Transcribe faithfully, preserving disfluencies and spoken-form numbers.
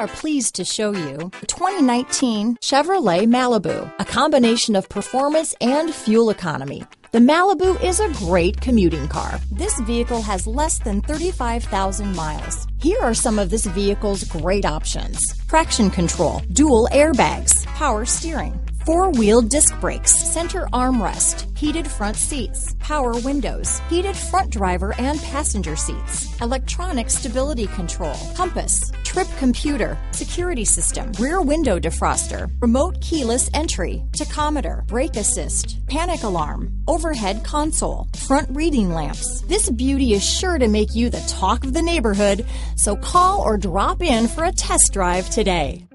are pleased to show you the twenty nineteen Chevrolet Malibu, a combination of performance and fuel economy. The Malibu is a great commuting car. This vehicle has less than thirty-five thousand miles. Here are some of this vehicle's great options: traction control, dual airbags, power steering, four-wheel disc brakes, center armrest, heated front seats, power windows, heated front driver and passenger seats, electronic stability control, compass, trip computer, security system, rear window defroster, remote keyless entry, tachometer, brake assist, panic alarm, overhead console, front reading lamps. This beauty is sure to make you the talk of the neighborhood, so call or drop in for a test drive today.